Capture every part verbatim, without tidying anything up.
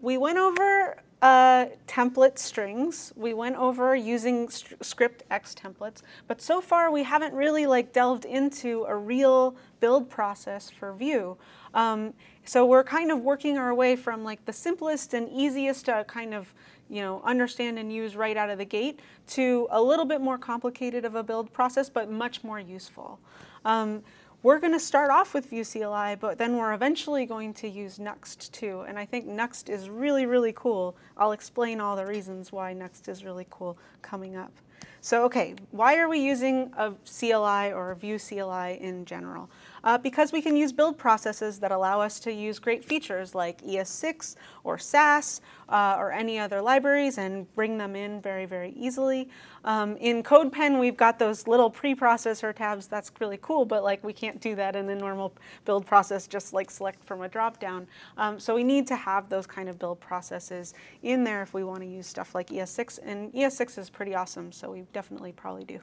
We went over uh, template strings. We went over using script X templates. But so far, we haven't really like delved into a real build process for Vue. Um, so we're kind of working our way from like the simplest and easiest to kind of you know understand and use right out of the gate to a little bit more complicated of a build process, but much more useful. Um, We're going to start off with Vue C L I, but then we're eventually going to use Nuxt too. And I think Nuxt is really, really cool. I'll explain all the reasons why Nuxt is really cool coming up. So okay, why are we using a C L I or a Vue C L I in general? Uh, because we can use build processes that allow us to use great features like E S six or Sass uh, or any other libraries and bring them in very, very easily. Um, in CodePen, we've got those little preprocessor tabs. That's really cool, but like we can't do that in the normal build process, just like select from a dropdown. Um, so we need to have those kind of build processes in there if we want to use stuff like E S six. And E S six is pretty awesome, so we definitely probably do.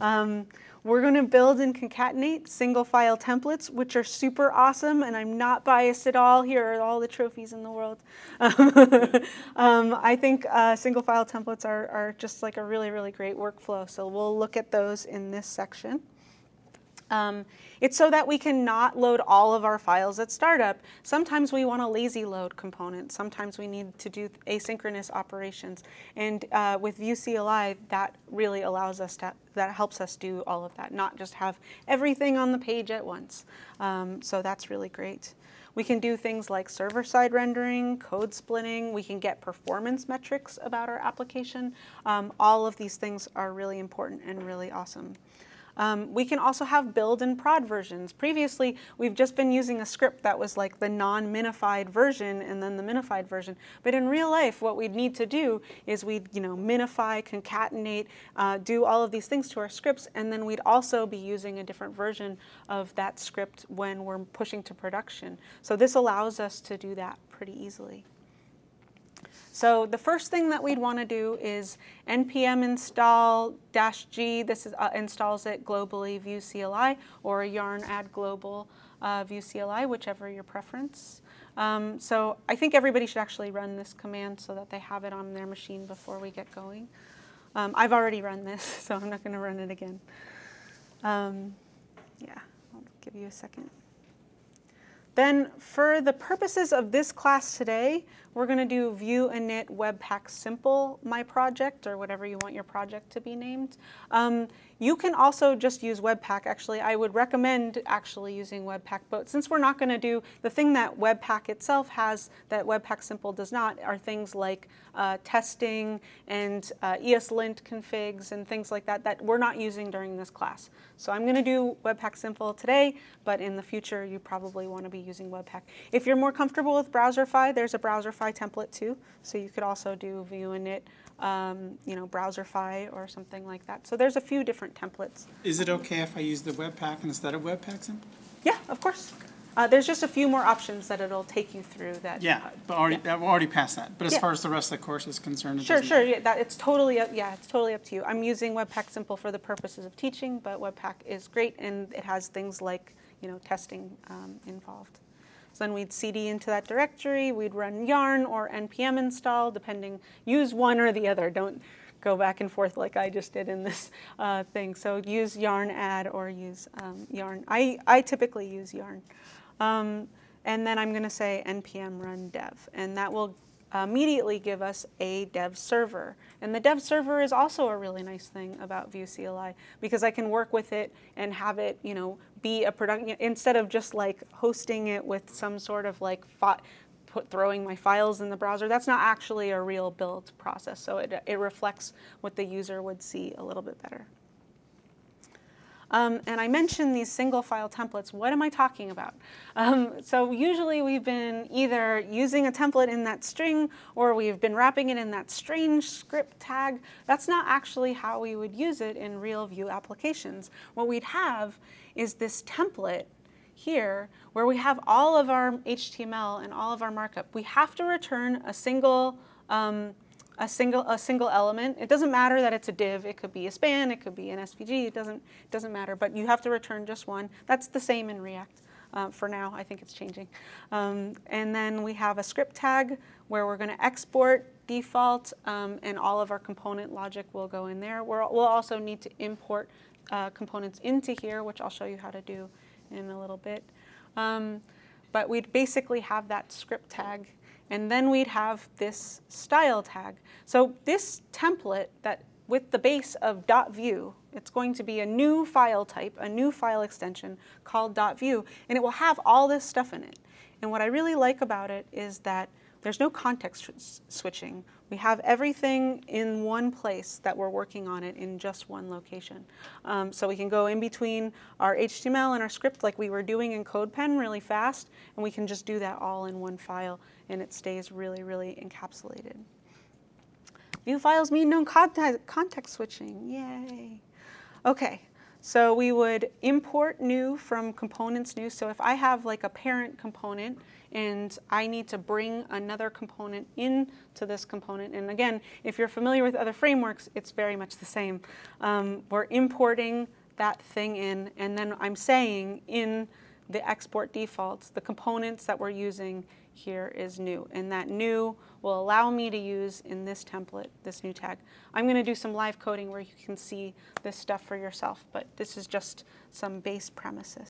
Um, we're going to build and concatenate single file templates, which are super awesome, and I'm not biased at all. Here are all the trophies in the world. um, I think uh, single file templates are, are just like a really, really great workflow, so we'll look at those in this section. Um, it's so that we can not load all of our files at startup. Sometimes we want a lazy load component. Sometimes we need to do asynchronous operations. And uh, with Vue C L I, that really allows us to, that helps us do all of that, not just have everything on the page at once. Um, so that's really great. We can do things like server-side rendering, code splitting. We can get performance metrics about our application. Um, all of these things are really important and really awesome. Um, we can also have build and prod versions. Previously, we've just been using a script that was like the non-minified version and then the minified version. But in real life, what we'd need to do is we'd you know, minify, concatenate, uh, do all of these things to our scripts, and then we'd also be using a different version of that script when we're pushing to production. So this allows us to do that pretty easily. So the first thing that we'd want to do is npm install dash g. This is, uh, installs it globally Vue C L I, or yarn add global uh, Vue C L I, whichever your preference. Um, so I think everybody should actually run this command so that they have it on their machine before we get going. Um, I've already run this, so I'm not going to run it again. Um, yeah, I'll give you a second. Then for the purposes of this class today, we're going to do Vue init Webpack simple my project, or whatever you want your project to be named. Um, you can also just use Webpack. Actually, I would recommend actually using Webpack, but since we're not going to do the thing that Webpack itself has that Webpack simple does not, are things like uh, testing and uh, ESLint configs and things like that that we're not using during this class. So I'm going to do Webpack simple today, but in the future you probably want to be using Webpack. If you're more comfortable with Browserify, there's a Browserify template too, so you could also do Vue init, um, you know, Browserify or something like that. So there's a few different templates. Is it okay if I use the Webpack instead of Webpack simple? Yeah, of course. Uh, there's just a few more options that it'll take you through. That yeah, uh, but already yeah. we're already past that. But as yeah. far as the rest of the course is concerned, it sure, sure, yeah, that it's totally up, yeah, it's totally up to you. I'm using Webpack simple for the purposes of teaching, but Webpack is great, and it has things like you know testing um, involved. So then we'd cd into that directory, we'd run yarn or npm install, depending, use one or the other. Don't go back and forth like I just did in this uh, thing. So use yarn add or use um, yarn. I, I typically use yarn. Um, and then I'm going to say npm run dev, and that will immediately give us a dev server. And the dev server is also a really nice thing about Vue C L I, because I can work with it and have it, you know, be a production, instead of just like hosting it with some sort of like put throwing my files in the browser. That's not actually a real build process, so it, it reflects what the user would see a little bit better. Um, and I mentioned these single file templates. What am I talking about? Um, so usually we've been either using a template in that string, or we've been wrapping it in that strange script tag. That's not actually how we would use it in real Vue applications. What we'd have is this template here where we have all of our H T M L and all of our markup. We have to return a single um, A single, a single element. It doesn't matter that it's a div. It could be a span. It could be an S V G. It doesn't, doesn't matter. But you have to return just one. That's the same in React. Uh, for now, I think it's changing. Um, and then we have a script tag where we're going to export default, um, and all of our component logic will go in there. We're, we'll also need to import uh, components into here, which I'll show you how to do in a little bit. Um, but we'd basically have that script tag, and then we'd have this style tag. So this template that with the base of .vue, it's going to be a new file type, a new file extension called .vue, and it will have all this stuff in it. And what I really like about it is that there's no context switching. We have everything in one place that we're working on it in just one location. Um, so we can go in between our H T M L and our script like we were doing in CodePen really fast, and we can just do that all in one file, and it stays really, really encapsulated. Vue files mean no context switching, yay. Okay, so we would import new from components new. So if I have like a parent component and I need to bring another component into this component, and again, if you're familiar with other frameworks, it's very much the same. Um, we're importing that thing in, and then I'm saying in the export defaults, the components that we're using here is new, and that new will allow me to use in this template, this new tag. I'm going to do some live coding where you can see this stuff for yourself, but this is just some base premises.